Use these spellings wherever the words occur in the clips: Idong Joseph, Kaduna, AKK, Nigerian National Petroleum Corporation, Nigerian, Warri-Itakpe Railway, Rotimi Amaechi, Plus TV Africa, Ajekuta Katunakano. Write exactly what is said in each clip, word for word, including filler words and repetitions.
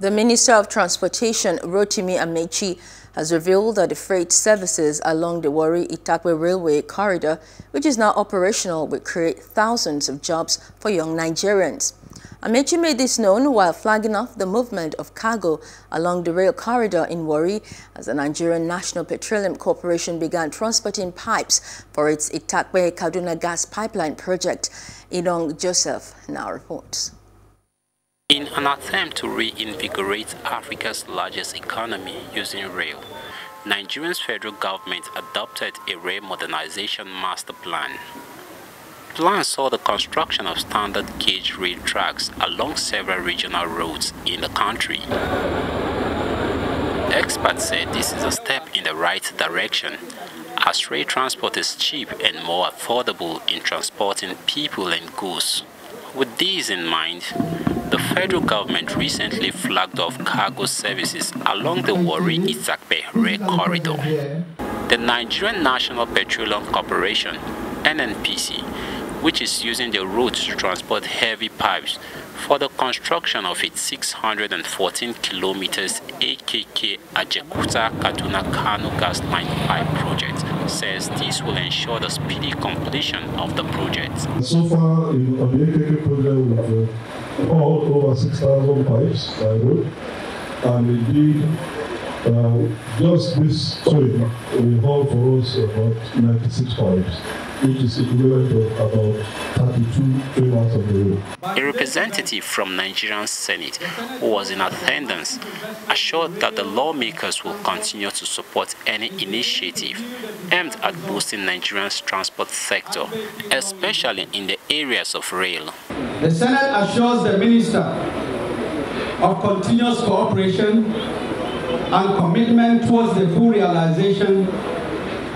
The Minister of Transportation, Rotimi Amaechi, has revealed that the freight services along the Warri-Itakpe Railway corridor, which is now operational, will create thousands of jobs for young Nigerians. Amaechi made this known while flagging off the movement of cargo along the rail corridor in Warri as the Nigerian National Petroleum Corporation began transporting pipes for its Itakpe Kaduna gas pipeline project. Idong Joseph now reports. In an attempt to reinvigorate Africa's largest economy using rail, Nigeria's federal government adopted a rail modernization master plan. The plan saw the construction of standard gauge rail tracks along several regional roads in the country. Experts say this is a step in the right direction, as rail transport is cheap and more affordable in transporting people and goods. With these in mind, the federal government recently flagged off cargo services along the Warri-Itakpe Rail Corridor. The Nigerian National Petroleum Corporation, N N P C, which is using the road to transport heavy pipes for the construction of its six hundred fourteen kilometers A K K Ajekuta Katunakano gas line pipe project, says this will ensure the speedy completion of the project. So far, in the A K K project, all over six thousand pipes by road, and indeed uh, just this train will haul for us about ninety-six pipes, which is equivalent to about thirty-two trailers of the road. A representative from Nigerian Senate who was in attendance assured that the lawmakers will continue to support any initiative aimed at boosting Nigeria's transport sector, especially in the areas of rail. The Senate assures the Minister of continuous cooperation and commitment towards the full realization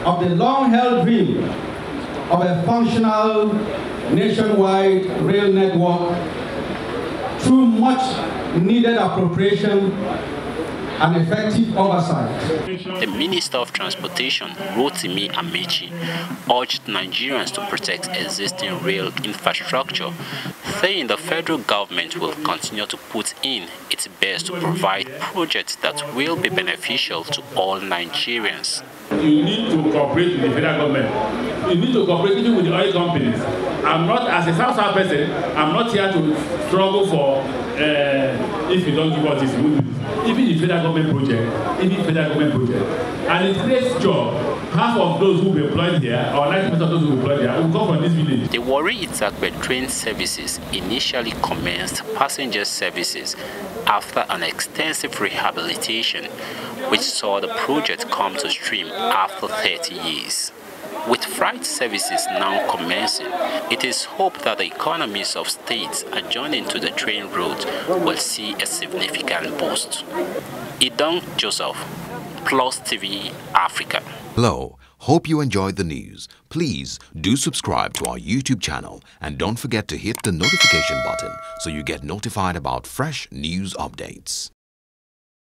of the long-held dream of a functional nationwide rail network through much-needed appropriation and effective oversight. The Minister of Transportation, Rotimi Amaechi, urged Nigerians to protect existing rail infrastructure, saying the federal government will continue to put in its best to provide projects that will be beneficial to all Nigerians. You need to cooperate with the federal government. You need to cooperate even with the oil companies. I'm not, as a South South person, I'm not here to struggle for uh, if you don't give us this money. Even the federal government project, even the federal government project. And it creates jobs. Half of those who will employ there, or ninety percent of those who will employ there, will come from this village. The Warri-Itakpe train services initially commenced passenger services after an extensive rehabilitation, which saw the project come to stream after thirty years. With freight services now commencing, it is hoped that the economies of states adjoining to the train route will see a significant boost. Idong Joseph, Plus T V Africa. Hello, hope you enjoyed the news. Please do subscribe to our YouTube channel and don't forget to hit the notification button so you get notified about fresh news updates.